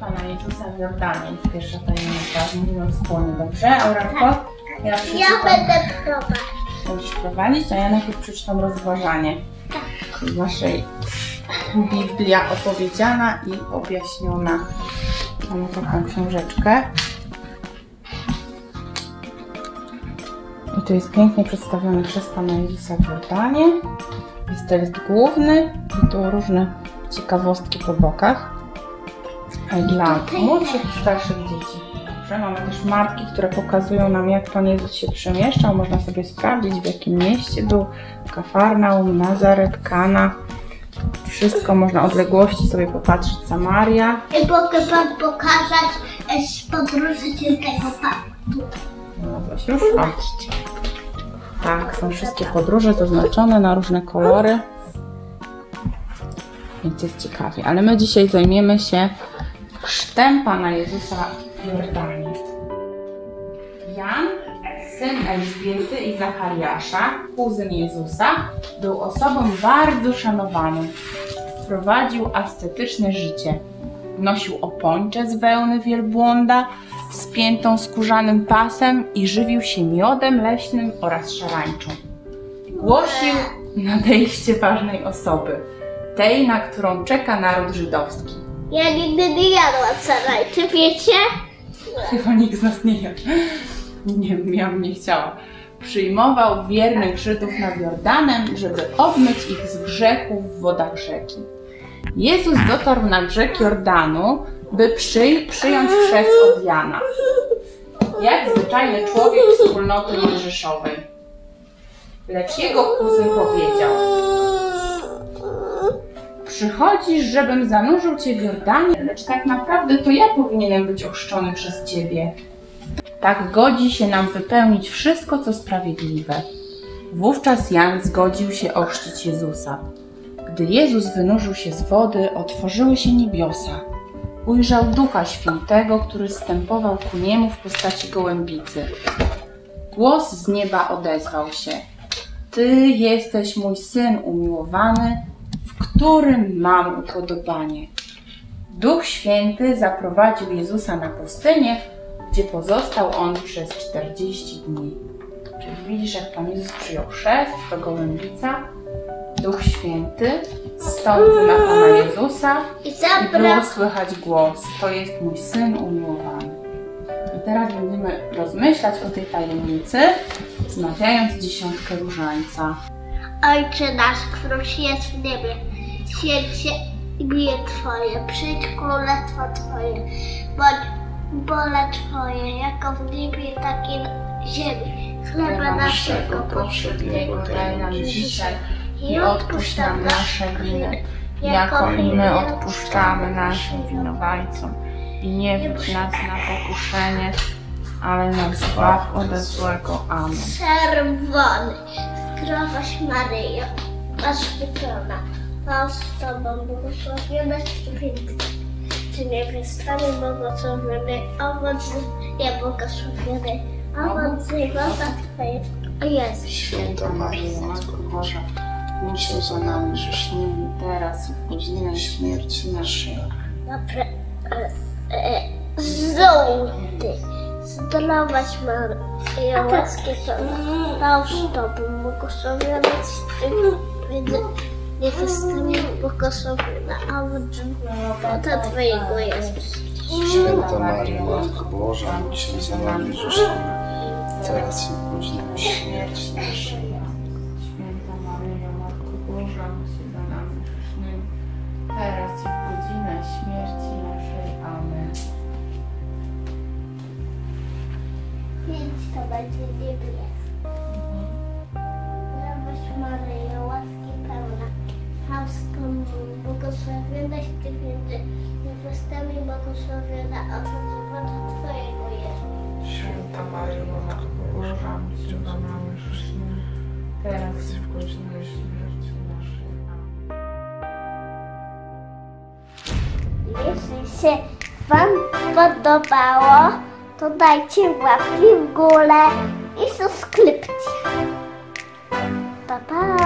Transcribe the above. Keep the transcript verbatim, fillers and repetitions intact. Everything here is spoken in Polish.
Pana Jezusa w Jordanie. Pierwsza tajemnica, mówimy wspólnie, dobrze? Aurelko? Ja, ja będę prowadzić. Będziesz prowadzić, a ja najpierw przeczytam rozważanie z naszej Biblia opowiedziana i objaśniona. Mamy taką książeczkę. I tu jest pięknie przedstawiony przez Pana Jezusa w Jordanie. Jest to list główny i tu różne ciekawostki po bokach. Dla młodszych i starszych dzieci. Dobrze, mamy też mapki, które pokazują nam, jak Pan Jezus się przemieszczał. Można sobie sprawdzić, w jakim mieście był. Kafarnaum, Nazaret, Kana. Wszystko można, odległości sobie popatrzeć. Samaria. I mogę Pan pokazać z podróży Świętego Pawła. No to się już patrzcie. Tak, są wszystkie podróże zaznaczone na różne kolory. Więc jest ciekawie. Ale my dzisiaj zajmiemy się chrztem Pana Jezusa w Jordanii. Jan, syn Elżbiety i Zachariasza, kuzyn Jezusa, był osobą bardzo szanowaną. Prowadził ascetyczne życie. Nosił opończę z wełny wielbłąda, spiętą skórzanym pasem i żywił się miodem leśnym oraz szarańczą. Głosił nadejście ważnej osoby, tej, na którą czeka naród żydowski. Ja nigdy nie jadłam szarańczy, wiecie? Chyba nikt z nas nie jadł. Nie, ja bym nie chciała. Przyjmował wiernych Żydów nad Jordanem, żeby obmyć ich z grzechów w wodach rzeki. Jezus dotarł na brzeg Jordanu, by przyj przyjąć chrzest od Jana. Jak zwyczajny człowiek wspólnoty mojżeszowej. Lecz jego kuzyn powiedział: przychodzisz, żebym zanurzył Cię w Jordanie, lecz tak naprawdę to ja powinienem być ochrzczony przez Ciebie. Tak godzi się nam wypełnić wszystko, co sprawiedliwe. Wówczas Jan zgodził się ochrzcić Jezusa. Gdy Jezus wynurzył się z wody, otworzyły się niebiosa. Ujrzał Ducha Świętego, który zstępował ku niemu w postaci gołębicy. Głos z nieba odezwał się: Ty jesteś mój Syn umiłowany, w którym mam upodobanie. Duch Święty zaprowadził Jezusa na pustynię, gdzie pozostał on przez czterdzieści dni. Czyli widzisz, jak Pan Jezus przyjął chrzest, to gołębica, Duch Święty zstąpił na Pana Jezusa i było słychać głos: to jest mój Syn umiłowany. I teraz będziemy rozmyślać o tej tajemnicy, wznawiając dziesiątkę różańca. Ojcze nasz, któryś jest w niebie, święć się imię Twoje, przyjdź królestwo Twoje, bądź wola Twoja, jako w niebie, tak i na ziemi. Chleba naszego powszedniego daj nam dzisiaj i odpuść nam nasze winy, jako i my odpuszczamy naszym winowajcom. I nie wódź nas na pokuszenie, ale nas zbaw ode złego. Amen. Czerwony. Zdrowaś Maryjo, zaszczycona, Pan z Tobą, błogosławionaś Ty między niewiastami, błogosławiony owoc niebłogosławiony, owoc żywota Twojego, Jezus. Święta Maryjo, Matko Boża, módl za nami grzesznymi teraz i w godzinę śmierci naszej. Dobre, żółty. Zdrowaś Maryjo, łaski pełna, Pan z Tobą, błogosławionaś Ty między niewiastami, błogosławiona owoc żywota Twojego, Jezus. Święta Maryjo, Matko Boża, módl się za nami grzesznymi, teraz i w godzinę śmierci naszej. Święta Maryjo, Matko Boża, módl się za nami grzesznymi, teraz i w godzinę śmierci naszej. Amen. To będzie niebiesko. Zdrowaś Maryjo, łaski pełna, Pan z Tobą, błogosławionaś Ty między niewiastami, błogosławiona owoc żywota Twojego, Jezus. Święta Maryjo, Matko Boża, módl się za nami grzesznymi, teraz i w godzinę śmierci naszej. Amen. Jeśli się Wam podobało, to dajcie łapki w górę i subskrypcję. Pa, pa!